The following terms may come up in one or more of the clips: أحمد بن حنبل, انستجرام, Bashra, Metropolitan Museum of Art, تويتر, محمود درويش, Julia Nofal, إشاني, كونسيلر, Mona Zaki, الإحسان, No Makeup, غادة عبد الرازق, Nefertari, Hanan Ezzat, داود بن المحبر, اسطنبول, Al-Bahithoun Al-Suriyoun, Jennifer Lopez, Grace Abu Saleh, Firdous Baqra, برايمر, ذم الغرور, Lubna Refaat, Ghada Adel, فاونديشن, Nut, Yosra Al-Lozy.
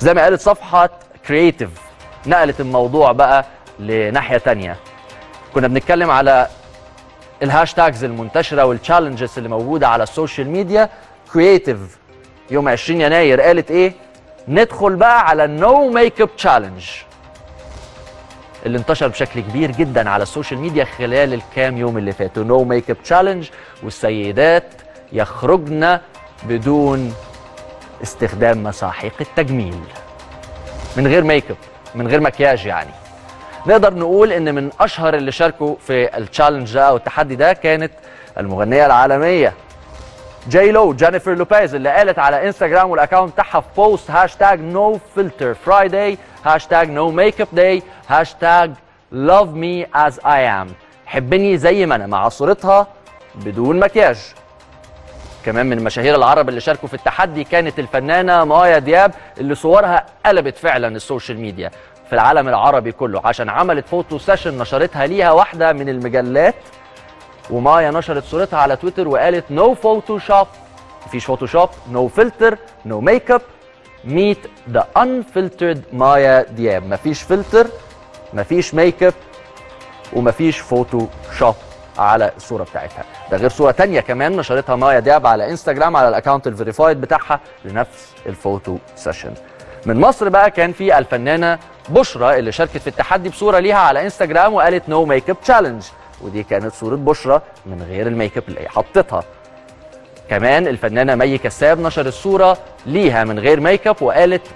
زي ما قالت صفحة كرييتيف نقلت الموضوع بقى لناحية تانية. كنا بنتكلم على الهاشتاجز المنتشرة والتشالنجز اللي موجودة على السوشيال ميديا. كرييتيف يوم 20 يناير قالت ايه؟ ندخل بقى على النو ميك اب تشالنج اللي انتشر بشكل كبير جدا على السوشيال ميديا خلال الكام يوم اللي فاتوا. نو ميك اب تشالنج، والسيدات يخرجن بدون استخدام مساحيق التجميل، من غير ميك اب، من غير مكياج. يعني نقدر نقول ان من اشهر اللي شاركوا في التشالنج ده او التحدي ده كانت المغنيه العالميه جاي لو، جينيفر لوبيز، اللي قالت على انستغرام والاكونت بتاعها في بوست هاشتاج نو فلتر فرايداي، هاشتاج نو ميك اب داي، هاشتاج لاف مي از اي ام، حبني زي ما انا، مع صورتها بدون مكياج. كمان من مشاهير العرب اللي شاركوا في التحدي كانت الفنانه مايا دياب، اللي صورها قلبت فعلا السوشيال ميديا في العالم العربي كله، عشان عملت فوتو سيشن نشرتها ليها واحده من المجلات، ومايا نشرت صورتها على تويتر وقالت نو فوتوشوب، مفيش فوتوشوب، نو فلتر، نو ميك اب، ميت ذا انفلترد مايا دياب، مفيش فلتر، مفيش ميك اب، ومفيش فوتوشوب على الصوره بتاعتها. ده غير صوره ثانيه كمان نشرتها مايا دياب على انستجرام على الاكونت الفيريفايد بتاعها لنفس الفوتو سيشن. من مصر بقى كان في الفنانه بشرى اللي شاركت في التحدي بصوره ليها على انستجرام وقالت نو ميك اب تشالنج، ودي كانت صورة بشرى من غير الميك اب اللي هي حطتها. كمان الفنانة مي كساب نشرت صورة ليها من غير ميك اب وقالت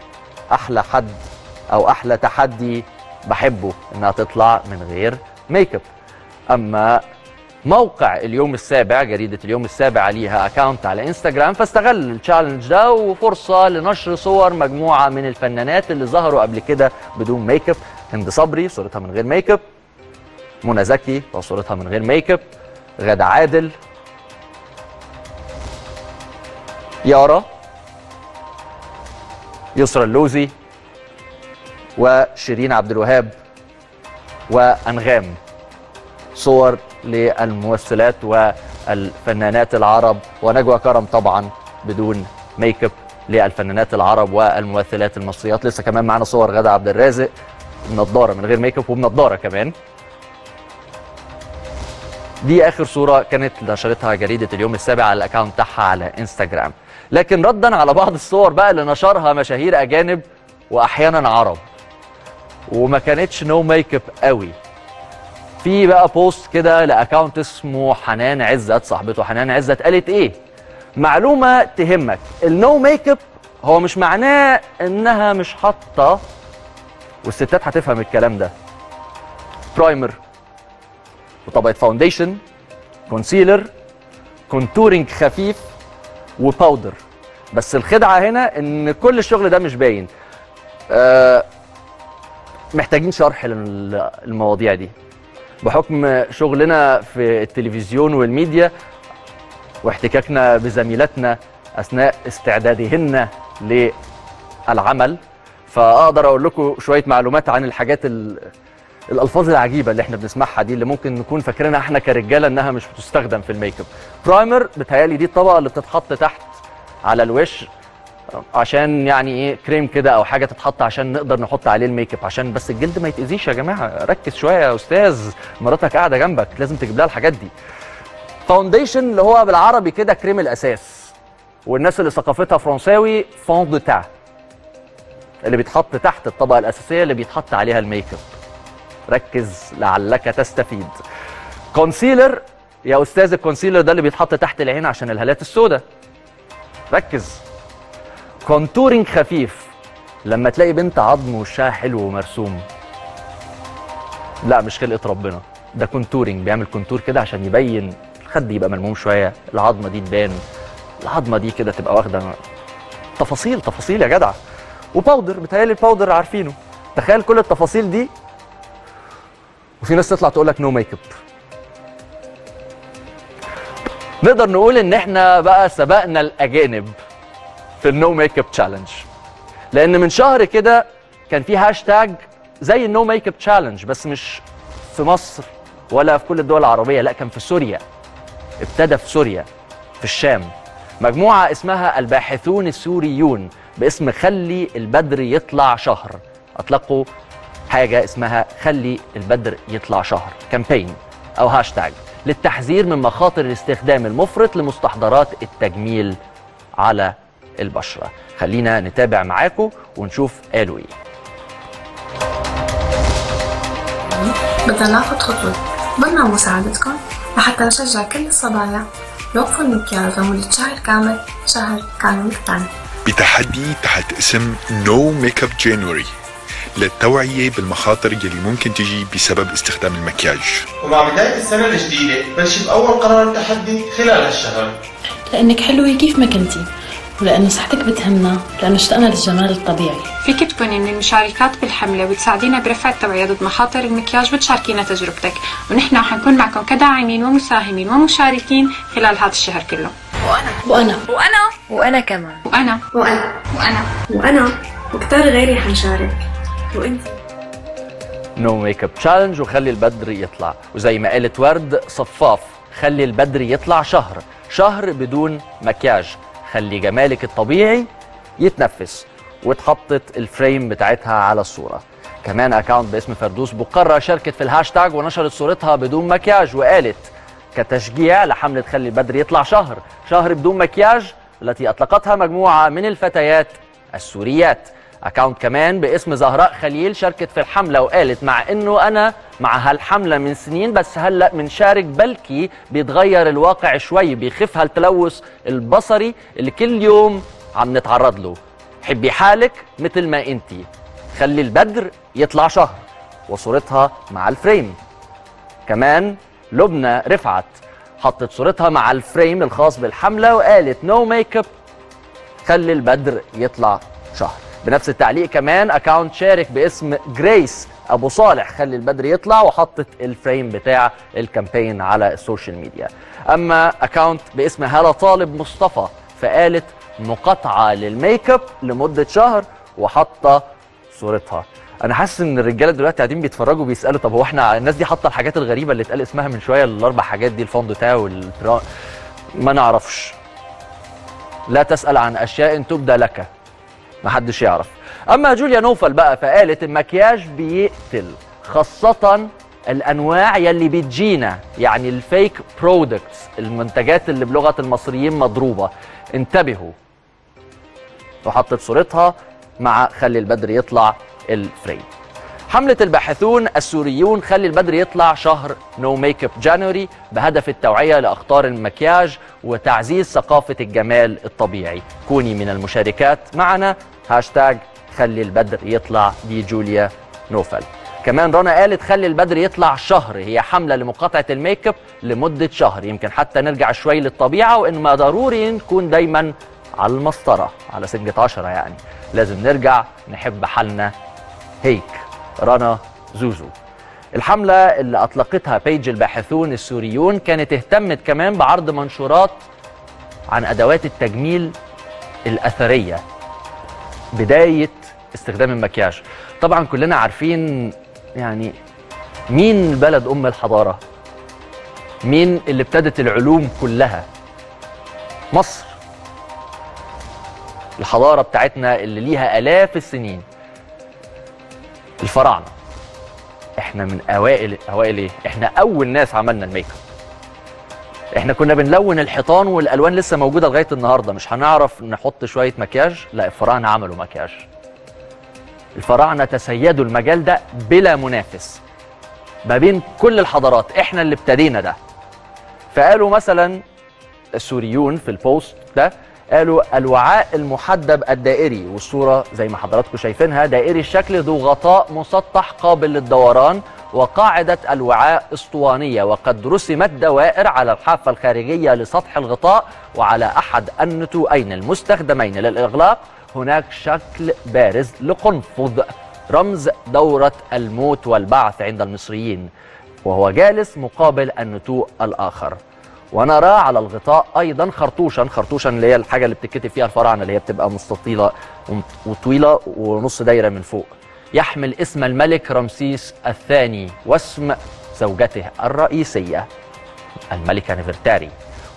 أحلى حد أو أحلى تحدي بحبه إنها تطلع من غير ميك اب. أما موقع اليوم السابع، جريدة اليوم السابع ليها أكاونت على انستجرام، فاستغل التشالنج ده وفرصة لنشر صور مجموعة من الفنانات اللي ظهروا قبل كده بدون ميك اب. هند صبري صورتها من غير ميك اب، منى زكي وصورتها من غير ميك اب، غادة عادل، يارا، يسرا اللوزي، وشيرين عبد الوهاب، وأنغام. صور للممثلات والفنانات العرب، ونجوى كرم طبعا بدون ميك اب للفنانات العرب والممثلات المصريات. لسه كمان معانا صور غادة عبد الرازق بنضاره من غير ميك اب وبنضاره كمان. دي آخر صورة كانت نشرتها جريدة اليوم السابع على الأكاونت بتاعها على انستجرام. لكن ردًا على بعض الصور بقى اللي نشرها مشاهير أجانب وأحيانًا عرب وما كانتش نو ميك اب قوي، في بقى بوست كده لأكاونت اسمه حنان عزت، صاحبته حنان عزت، قالت إيه؟ معلومة تهمك، النو ميك اب هو مش معناه إنها مش حاطة، والستات هتفهم الكلام ده، برايمر وطبقة فاونديشن، كونسيلر، كونتورنج خفيف، وباودر. بس الخدعة هنا ان كل الشغل ده مش باين. محتاجين شرح للمواضيع دي بحكم شغلنا في التلفزيون والميديا واحتكاكنا بزميلاتنا اثناء استعدادهن للعمل، فاقدر اقول لكم شوية معلومات عن الحاجات الألفاظ العجيبة اللي احنا بنسمعها دي، اللي ممكن نكون فاكرينها احنا كرجالة انها مش بتستخدم في الميك اب. برايمر بتهيألي دي الطبقة اللي بتتحط تحت على الوش عشان يعني ايه، كريم كده او حاجة تتحط عشان نقدر نحط عليه الميك اب، عشان بس الجلد ما يتأذيش. يا جماعة ركز شوية يا أستاذ، مراتك قاعدة جنبك لازم تجيب لها الحاجات دي. فاونديشن اللي هو بالعربي كده كريم الأساس، والناس اللي ثقافتها فرنساوي فون دو تا، اللي بيتحط تحت الطبقة الأساسية اللي بيتحط عليها الميك اب. ركز لعلك تستفيد. كونسيلر يا أستاذ، الكونسيلر ده اللي بيتحط تحت العين عشان الهالات السوداء. ركز. كونتورنج خفيف، لما تلاقي بنت عظم وشها حلو ومرسوم، لا مش خلقة ربنا، ده كونتورنج، بيعمل كونتور كده عشان يبين الخد، يبقى ملموم شوية، العظمة دي تبان، العظمة دي كده تبقى واخدة تفاصيل تفاصيل يا جدع. وباودر، بتهيألي الباودر عارفينه. تخيل كل التفاصيل دي وفي ناس تطلع تقول لك نو ميك اب. نقدر نقول ان احنا بقى سبقنا الاجانب في النو ميك اب تشالنج، لان من شهر كده كان في هاشتاج زي النو ميك اب تشالنج، بس مش في مصر ولا في كل الدول العربيه، لا كان في سوريا. ابتدى في سوريا، في الشام، مجموعه اسمها الباحثون السوريون باسم خلي البدر يطلع شهر، اطلقوا حاجه اسمها خلي البدر يطلع شهر كامبين او هاشتاج للتحذير من مخاطر الاستخدام المفرط لمستحضرات التجميل على البشره. خلينا نتابع معاكم ونشوف قالوا ايه. بدنا ناخد خطوه، بدنا مساعدتكم لحتى نشجع كل الصبايا يوقفوا المكياج والشهر كامل شهر كامل ثاني بتحدي تحت اسم نو ميك اب جانوري للتوعية بالمخاطر يلي ممكن تجي بسبب استخدام المكياج. ومع بداية السنة الجديدة بلشي بأول قرار تحدي خلال هالشهر. لأنك حلوة كيف ما كنتي، ولأنه صحتك بتهمنا، لأنه اشتقنا للجمال الطبيعي. فيك تكوني من المشاركات بالحملة وتساعدينا برفع التوعية ضد مخاطر المكياج وتشاركينا تجربتك، ونحن رح نكون معكم كداعمين ومساهمين ومشاركين خلال هذا الشهر كله. وأنا وأنا وأنا وأنا كمان وأنا وأنا وأنا وأنا وكتار غيري حنشارك. نو ميك اب تشالنج وخلي البدر يطلع، وزي ما قالت ورد صفاف خلي البدر يطلع شهر، شهر بدون مكياج، خلي جمالك الطبيعي يتنفس، واتحطت الفريم بتاعتها على الصوره. كمان اكاونت باسم فردوس بقرة شاركت في الهاشتاج ونشرت صورتها بدون مكياج وقالت كتشجيع لحمله خلي البدر يطلع شهر، شهر بدون مكياج التي اطلقتها مجموعه من الفتيات السوريات. اكاونت كمان باسم زهراء خليل شاركت في الحمله وقالت مع انه انا مع هالحمله من سنين بس هلا بنشارك بلكي بيتغير الواقع شوي، بيخف هالتلوث البصري اللي كل يوم عم نتعرض له. حبي حالك مثل ما انتي، خلي البدر يطلع شهر، وصورتها مع الفريم. كمان لبنى رفعت حطت صورتها مع الفريم الخاص بالحمله وقالت نو ميك اب خلي البدر يطلع شهر. بنفس التعليق كمان اكاونت شارك باسم جريس ابو صالح خلي البدر يطلع وحطت الفريم بتاع الكامبين على السوشيال ميديا. اما اكاونت باسم هلا طالب مصطفى فقالت مقاطعه للميك اب لمده شهر وحاطه صورتها. انا حاسس ان الرجاله دلوقتي قاعدين بيتفرجوا بيسالوا طب هو احنا الناس دي حاطه الحاجات الغريبه اللي اتقال اسمها من شويه، الاربع حاجات دي الفوندوتاي ما نعرفش. لا تسال عن اشياء تبدى لك، محدش يعرف. اما جوليا نوفل بقى فقالت المكياج بيقتل، خاصة الانواع يلي بتجينا، يعني الفيك برودكتس، المنتجات اللي بلغة المصريين مضروبة، انتبهوا. وحطت صورتها مع خلي البدر يطلع الفريم. حملة الباحثون السوريون خلي البدر يطلع شهر نو ميك اب جانوري بهدف التوعية لأخطار المكياج وتعزيز ثقافة الجمال الطبيعي. كوني من المشاركات معنا، هاشتاج خلي البدر يطلع دي جوليا نوفل. كمان رنا قالت خلي البدر يطلع شهر، هي حملة لمقاطعة الميك اب لمدة شهر، يمكن حتى نرجع شوي للطبيعة وإن ما ضروري نكون دايما على المسطرة على سنجة 10، يعني لازم نرجع نحب حالنا هيك. رانا زوزو. الحملة اللي أطلقتها بيج الباحثون السوريون كانت اهتمت كمان بعرض منشورات عن أدوات التجميل الأثرية بداية استخدام المكياج. طبعا كلنا عارفين يعني مين بلد أم الحضارة، مين اللي ابتدت العلوم كلها، مصر، الحضارة بتاعتنا اللي ليها آلاف السنين، الفراعنه. احنا من اوائل ايه؟ احنا اول ناس عملنا الميك اب. احنا كنا بنلون الحيطان والالوان لسه موجوده لغايه النهارده، مش هنعرف نحط شويه مكياج؟ لا، الفراعنه عملوا مكياج. الفراعنه تسيدوا المجال ده بلا منافس ما بين كل الحضارات، احنا اللي ابتدينا ده. فقالوا مثلا السوريون في البوست ده قالوا الوعاء المحدب الدائري، والصورة زي ما حضراتكم شايفينها دائري الشكل ذو غطاء مسطح قابل للدوران، وقاعدة الوعاء اسطوانية وقد رسمت دوائر على الحافة الخارجية لسطح الغطاء وعلى أحد النتوءين المستخدمين للإغلاق هناك شكل بارز لقنفذ رمز دورة الموت والبعث عند المصريين وهو جالس مقابل النتوء الآخر. ونرى على الغطاء ايضا خرطوشا اللي هي الحاجه اللي بتتكتب فيها الفراعنه، اللي هي بتبقى مستطيله وطويله ونص دايره من فوق، يحمل اسم الملك رمسيس الثاني واسم زوجته الرئيسيه الملكه نفرتاري،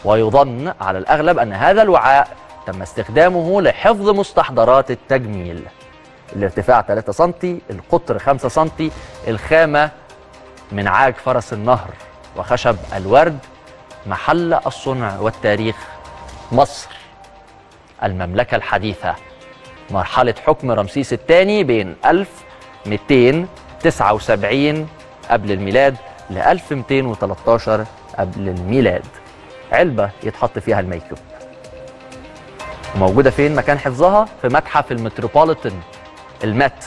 ويظن على الاغلب ان هذا الوعاء تم استخدامه لحفظ مستحضرات التجميل. الارتفاع 3 سم، القطر 5 سم، الخامة من عاج فرس النهر وخشب الورد. محل الصنع والتاريخ مصر المملكة الحديثة، مرحلة حكم رمسيس الثاني بين 1279 قبل الميلاد ل 1213 قبل الميلاد. علبة يتحط فيها الميك اب، وموجودة فين مكان حفظها؟ في متحف المتروبوليتن المت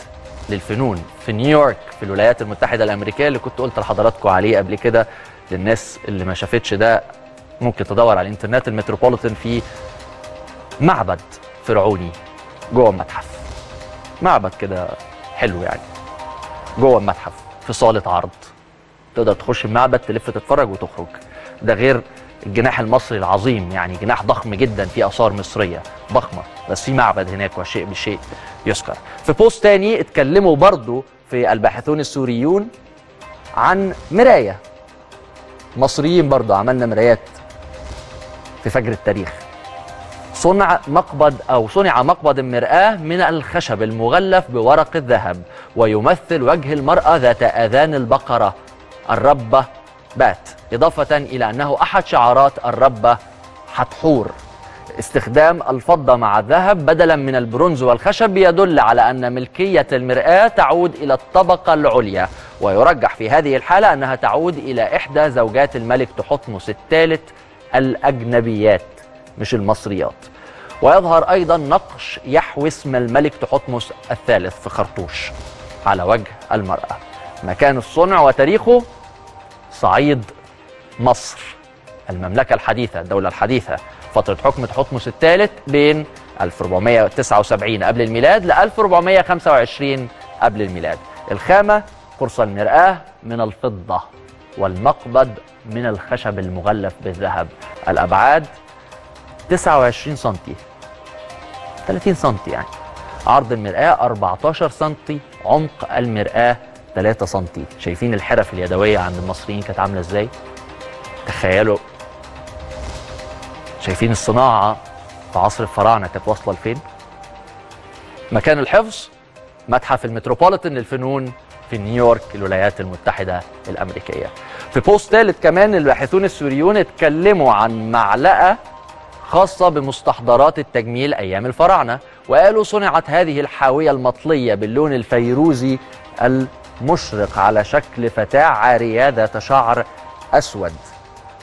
للفنون في نيويورك في الولايات المتحدة الأمريكية، اللي كنت قلت لحضراتكم عليه قبل كده. للناس اللي ما شافتش ده ممكن تدور على الانترنت. المتروبوليتن فيه معبد فرعوني جوه المتحف، معبد كده حلو يعني، جوه المتحف في صالة عرض، تقدر تخش المعبد تلف تتفرج وتخرج. ده غير الجناح المصري العظيم، يعني جناح ضخم جدا فيه آثار مصرية ضخمة، بس في معبد هناك وشيء بشيء يذكر. في بوست تاني اتكلموا برضو في الباحثون السوريون عن مراية مصريين، برضو عملنا مرايات في فجر التاريخ. صنع مقبض المرآة من الخشب المغلف بورق الذهب، ويمثل وجه المرأة ذات آذان البقرة الربة بات، إضافة إلى أنه أحد شعارات الربة حتحور. استخدام الفضة مع الذهب بدلا من البرونز والخشب يدل على أن ملكية المرآة تعود إلى الطبقة العليا، ويرجح في هذه الحالة أنها تعود إلى إحدى زوجات الملك تحتمس الثالث الأجنبيات مش المصريات. ويظهر أيضا نقش يحوي اسم الملك تحتمس الثالث في خرطوش على وجه المرأة. مكان الصنع وتاريخه صعيد مصر المملكة الحديثة، الدولة الحديثة، فترة حكم تحتمس الثالث بين 1479 قبل الميلاد ل 1425 قبل الميلاد. الخامة قرص المرآة من الفضة، والمقبض من الخشب المغلف بالذهب. الأبعاد 29 سم 30 سم يعني، عرض المرآة 14 سم، عمق المرآة 3 سم. شايفين الحرف اليدوية عند المصريين كانت عاملة ازاي؟ تخيلوا، شايفين الصناعة في عصر الفراعنة كانت واصلة لفين؟ مكان الحفظ متحف المتروبوليتن للفنون في نيويورك الولايات المتحدة الأمريكية. في بوست ثالث كمان الباحثون السوريون اتكلموا عن معلقة خاصة بمستحضرات التجميل أيام الفراعنة، وقالوا صنعت هذه الحاوية المطلية باللون الفيروزي المشرق على شكل فتاة عارية ذات شعر أسود،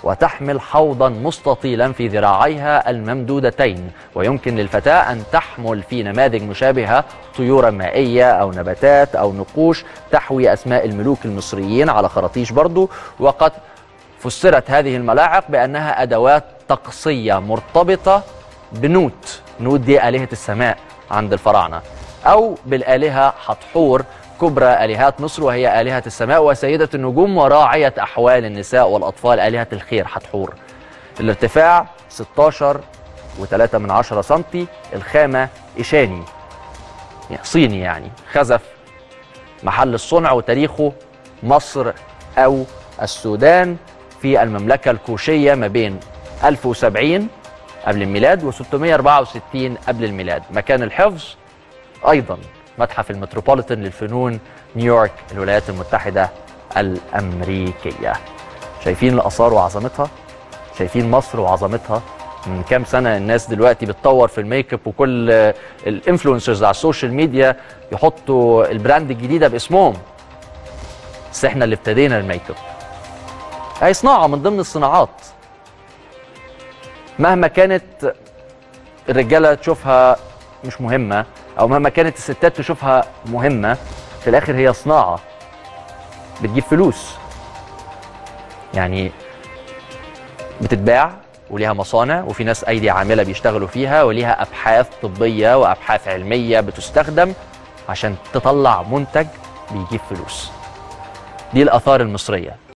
وتحمل حوضا مستطيلا في ذراعيها الممدودتين، ويمكن للفتاة أن تحمل في نماذج مشابهة طيورا مائية أو نباتات أو نقوش تحوي أسماء الملوك المصريين على خراطيش برضو. وقد فسرت هذه الملاعق بأنها أدوات طقسية مرتبطة بنوت، نوت دي آلهة السماء عند الفراعنة، أو بالآلهة حتحور كبرى آلهات مصر، وهي آلهة السماء وسيدة النجوم وراعية أحوال النساء والأطفال، آلهة الخير حتحور. الارتفاع 16.3 سم، الخامة إشاني صيني يعني خزف. محل الصنع وتاريخه مصر أو السودان في المملكة الكوشية ما بين 1070 قبل الميلاد و 664 قبل الميلاد. مكان الحفظ أيضا متحف المتروبوليتن للفنون نيويورك الولايات المتحدة الأمريكية. شايفين الآثار وعظمتها، شايفين مصر وعظمتها. من كام سنة الناس دلوقتي بتطور في الميك اب، وكل الانفلونسرز على السوشيال ميديا يحطوا البراند الجديدة باسمهم، بس احنا اللي ابتدينا الميك اب. هي صناعة من ضمن الصناعات، مهما كانت الرجالة تشوفها مش مهمة أو مهما كانت الستات تشوفها مهمة، في الآخر هي صناعة بتجيب فلوس، يعني بتتباع وليها مصانع وفي ناس أيدي عاملة بيشتغلوا فيها، وليها أبحاث طبية وأبحاث علمية بتستخدم عشان تطلع منتج بيجيب فلوس. دي الآثار المصرية.